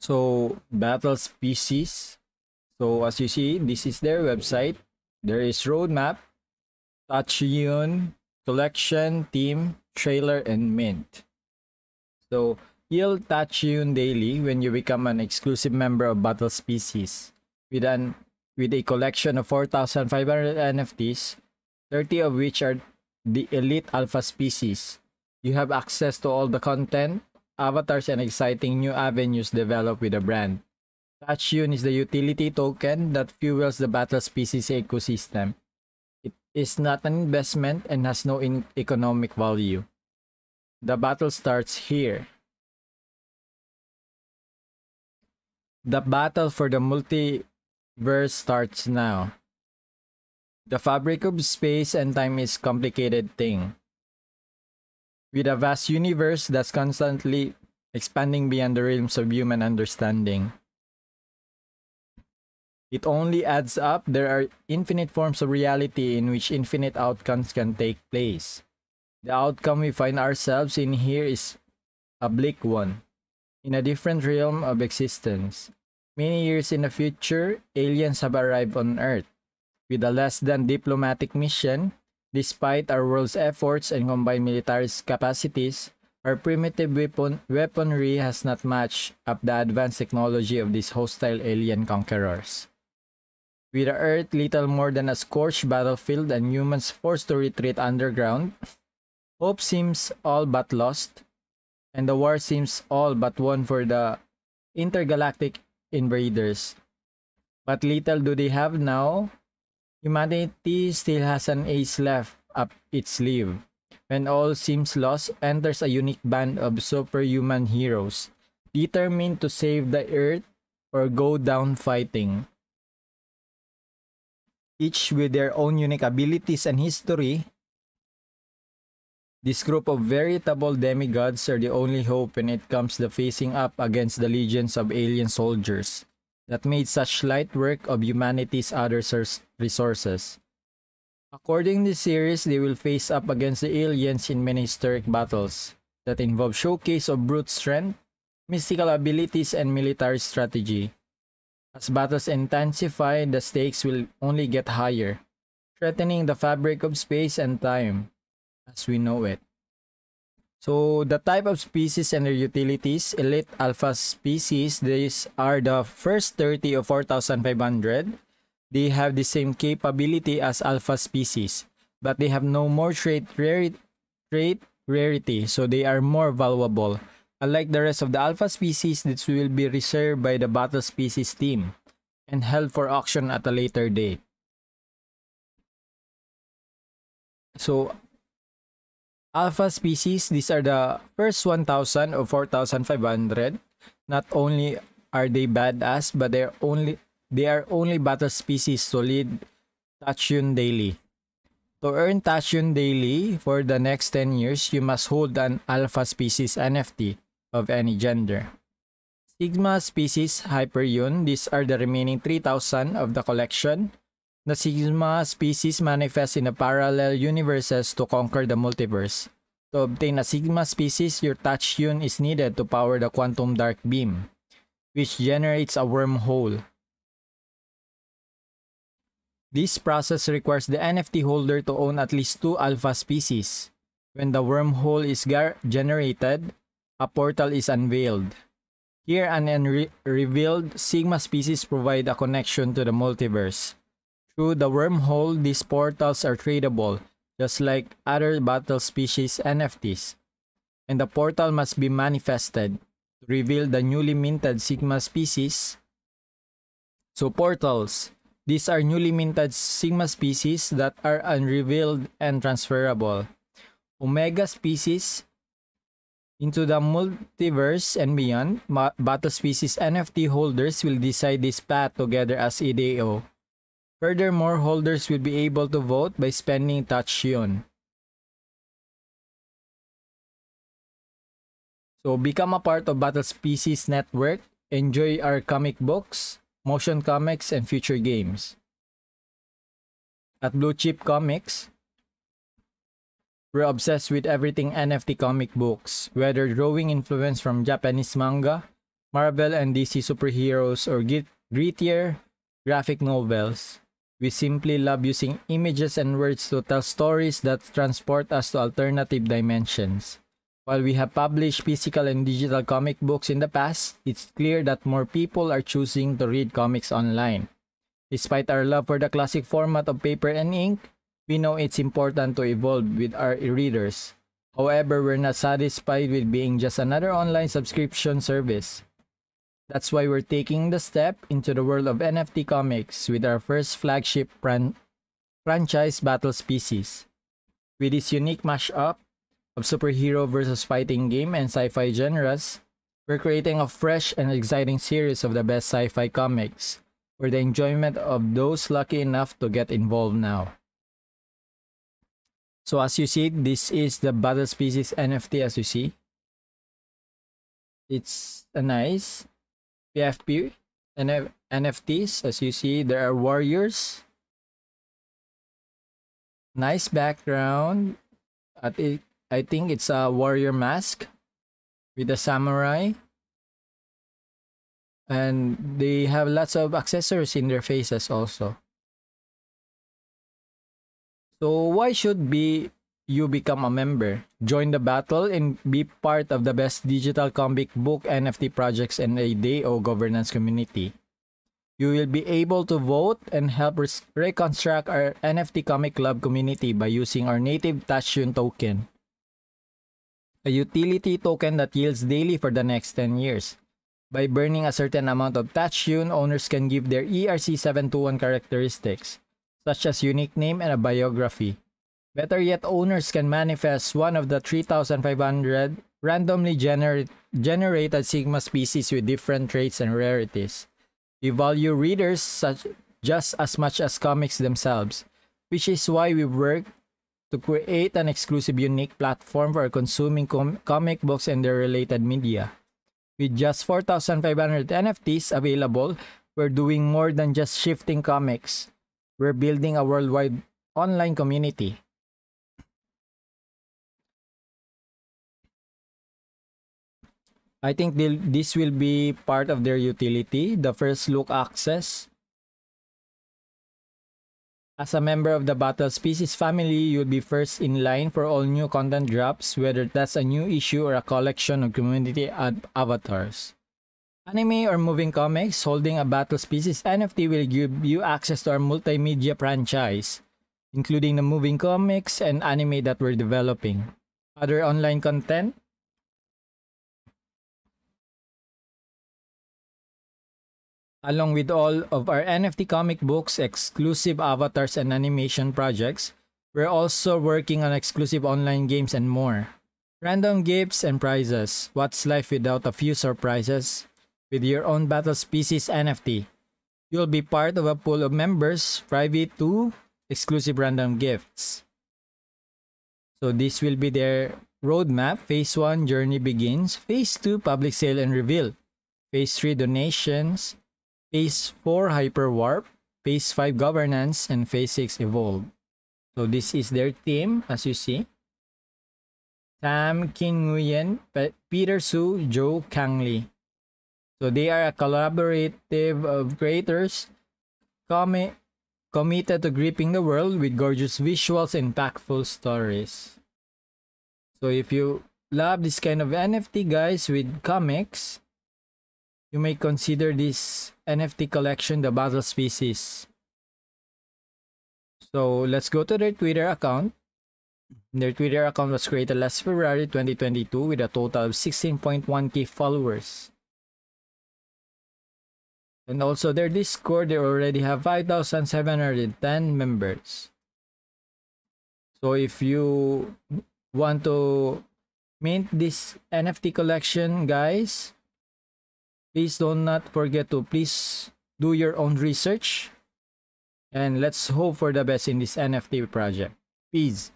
So Battle Species. So as you see, this is their website. There is roadmap, Tachyon, collection, team, trailer, and mint. So you'll Tachyon daily when you become an exclusive member of Battle Species with a collection of 4,500 NFTs, 30 of which are the elite alpha species. You have access to all the content, avatars, and exciting new avenues developed with the brand. Tachyon is the utility token that fuels the Battle Species ecosystem. It is not an investment and has no economic value. The battle starts here. The battle for the multiverse starts now. The fabric of space and time is a complicated thing. With a vast universe that's constantly expanding beyond the realms of human understanding. It only adds up. There are infinite forms of reality in which infinite outcomes can take place. The outcome we find ourselves in here is a bleak one, in a different realm of existence. Many years in the future, aliens have arrived on Earth with a less than diplomatic mission. Despite our world's efforts and combined military capacities, our primitive weaponry has not matched up the advanced technology of these hostile alien conquerors. With the Earth little more than a scorched battlefield and humans forced to retreat underground, hope seems all but lost, and the war seems all but won for the intergalactic invaders. But little do they have now. Humanity still has an ace left up its sleeve. When all seems lost, enters a unique band of superhuman heroes, determined to save the Earth or go down fighting. Each with their own unique abilities and history, this group of veritable demigods are the only hope when it comes to facing up against the legions of alien soldiers that made such light work of humanity's other resources. According to this series, they will face up against the aliens in many historic battles that involve showcase of brute strength, mystical abilities, and military strategy. As battles intensify, the stakes will only get higher, threatening the fabric of space and time as we know it. So the type of species and their utilities, elite alpha species, these are the first 30 of 4,500. They have the same capability as alpha species, but they have no more trait rarity, so they are more valuable. Unlike the rest of the alpha species, this will be reserved by the Battle Species team and held for auction at a later date. So alpha species, these are the first 1,000 of 4,500. Not only are they badass, but they are only battle species to lead Tachyon daily. To earn Tachyon daily for the next 10 years, you must hold an alpha species NFT of any gender. Sigma species, Hyperion, these are the remaining 3,000 of the collection. The Sigma species manifests in the parallel universes to conquer the multiverse. To obtain a Sigma species, your Tachyon is needed to power the quantum dark beam, which generates a wormhole. This process requires the NFT holder to own at least 2 alpha species. When the wormhole is generated, a portal is unveiled. Here, an unrevealed Sigma species provide a connection to the multiverse. Through the wormhole, these portals are tradable, just like other Battle Species NFTs. And the portal must be manifested to reveal the newly minted Sigma species. So portals. These are newly minted Sigma species that are unrevealed and transferable. Omega species, into the multiverse and beyond, Battle Species NFT holders will decide this path together as a DAO. Furthermore, holders will be able to vote by spending Tachyon. So become a part of Battle Species Network, enjoy our comic books, motion comics, and future games. At Blue Chip Comics, we're obsessed with everything NFT comic books, whether drawing influence from Japanese manga, Marvel and DC superheroes or grittier graphic novels. We simply love using images and words to tell stories that transport us to alternative dimensions. While we have published physical and digital comic books in the past, it's clear that more people are choosing to read comics online. Despite our love for the classic format of paper and ink, we know it's important to evolve with our readers. However, we're not satisfied with being just another online subscription service. That's why we're taking the step into the world of NFT comics with our first flagship franchise, Battle Species. With this unique mashup of superhero versus fighting game and sci-fi genres, we're creating a fresh and exciting series of the best sci-fi comics for the enjoyment of those lucky enough to get involved now. So as you see, this is the Battle Species NFT as you see. It's a nice PFP and NFTs. As you see, there are warriors. Nice background. I think it's a warrior mask with a samurai. And they have lots of accessories in their faces also. So why should you become a member? Join the battle and be part of the best digital comic book NFT projects and a DAO governance community. You will be able to vote and help reconstruct our NFT comic club community by using our native Tachyon token, a utility token that yields daily for the next 10 years. By burning a certain amount of Tachyon, owners can give their ERC721 characteristics, such as unique name and a biography. Better yet, owners can manifest one of the 3,500 randomly generated Sigma species with different traits and rarities. We value readers just as much as comics themselves, which is why we work to create an exclusive unique platform for consuming comic books and their related media. With just 4,500 NFTs available, we're doing more than just shifting comics. We're building a worldwide online community. I think this will be part of their utility, the first look access. As a member of the Battle Species family, you'll be first in line for all new content drops, whether that's a new issue or a collection of community avatars. Anime or moving comics, holding a Battle Species NFT will give you access to our multimedia franchise, including the moving comics and anime that we're developing. Other online content, along with all of our NFT comic books, exclusive avatars, and animation projects, we're also working on exclusive online games and more. Random gifts and prizes. What's life without a few surprises? With your own Battle Species NFT, you'll be part of a pool of members, private to exclusive random gifts. So this will be their roadmap. Phase 1, Journey Begins. Phase 2, Public Sale and Reveal. Phase 3, Donations. Phase 4, Hyperwarp. Phase 5, Governance. And Phase 6, Evolve. So this is their team, as you see. Sam King Nguyen, Peter Su, Joe Kang Lee. So they are a collaborative of creators committed to gripping the world with gorgeous visuals and impactful stories. So if you love this kind of NFT, guys, with comics, you may consider this NFT collection, the Battle Species. So let's go to their Twitter account. Their Twitter account was created last February 2022 with a total of 16.1K followers. And also their Discord, they already have 5,710 members. So if you want to mint this NFT collection, guys, please do not forget to please do your own research. And let's hope for the best in this NFT project. Peace.